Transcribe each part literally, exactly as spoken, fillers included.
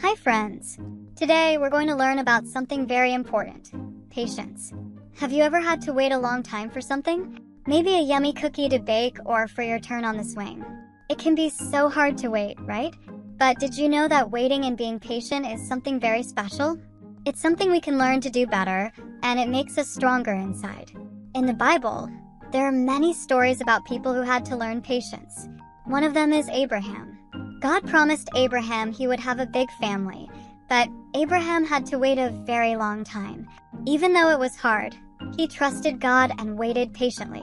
Hi friends! Today we're going to learn about something very important, patience. Have you ever had to wait a long time for something? Maybe a yummy cookie to bake or for your turn on the swing. It can be so hard to wait, right? But did you know that waiting and being patient is something very special? It's something we can learn to do better, and it makes us stronger inside. In the Bible, there are many stories about people who had to learn patience. One of them is Abraham. God promised Abraham he would have a big family, but Abraham had to wait a very long time. Even though it was hard, he trusted God and waited patiently.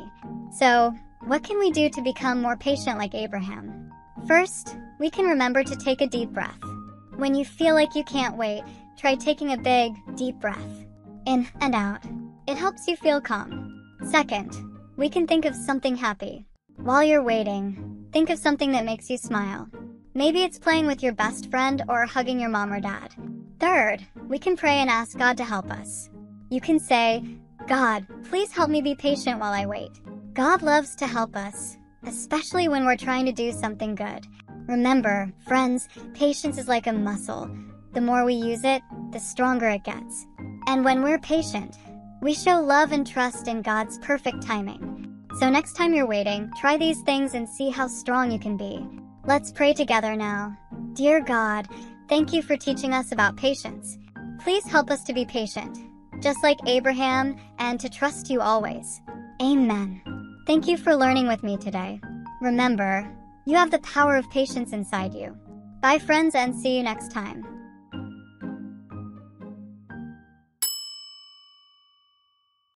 So, what can we do to become more patient like Abraham? First, we can remember to take a deep breath. When you feel like you can't wait, try taking a big, deep breath. In and out. It helps you feel calm. Second, we can think of something happy. While you're waiting, think of something that makes you smile. Maybe it's playing with your best friend or hugging your mom or dad. Third, we can pray and ask God to help us. You can say, God, please help me be patient while I wait. God loves to help us, especially when we're trying to do something good. Remember, friends, patience is like a muscle. The more we use it, the stronger it gets. And when we're patient, we show love and trust in God's perfect timing. So next time you're waiting, try these things and see how strong you can be. Let's pray together now. Dear God, thank you for teaching us about patience. Please help us to be patient, just like Abraham, and to trust you always. Amen. Thank you for learning with me today. Remember, you have the power of patience inside you. Bye friends, and see you next time.